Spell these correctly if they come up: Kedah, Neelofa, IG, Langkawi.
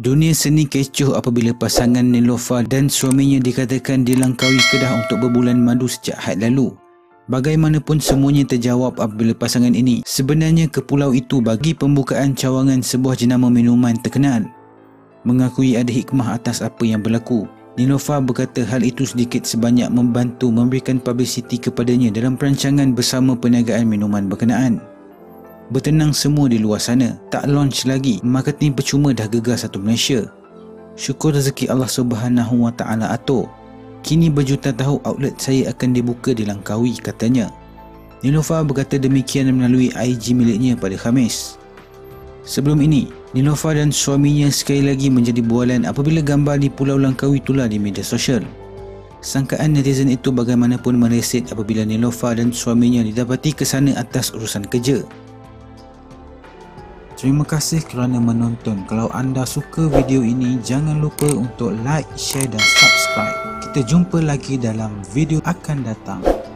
Dunia seni kecoh apabila pasangan Neelofa dan suaminya dikatakan di Langkawi, Kedah untuk berbulan madu sejak had lalu. Bagaimanapun semuanya terjawab apabila pasangan ini sebenarnya ke pulau itu bagi pembukaan cawangan sebuah jenama minuman terkenal. Mengakui ada hikmah atas apa yang berlaku, Neelofa berkata hal itu sedikit sebanyak membantu memberikan publicity kepadanya dalam perancangan bersama perniagaan minuman berkenaan. Bertenang semua di luar sana, tak launch lagi, marketing percuma dah gegar satu Malaysia. Syukur rezeki Allah Subhanahu Wa Taala atur. Kini berjuta tahu outlet saya akan dibuka di Langkawi, katanya. Neelofa berkata demikian melalui IG miliknya pada Khamis. Sebelum ini, Neelofa dan suaminya sekali lagi menjadi bualan apabila gambar di Pulau Langkawi tular di media sosial. Sangkaan netizen itu bagaimanapun mereset apabila Neelofa dan suaminya didapati ke sana atas urusan kerja. Terima kasih kerana menonton. Kalau anda suka video ini, jangan lupa untuk like, share dan subscribe. Kita jumpa lagi dalam video akan datang.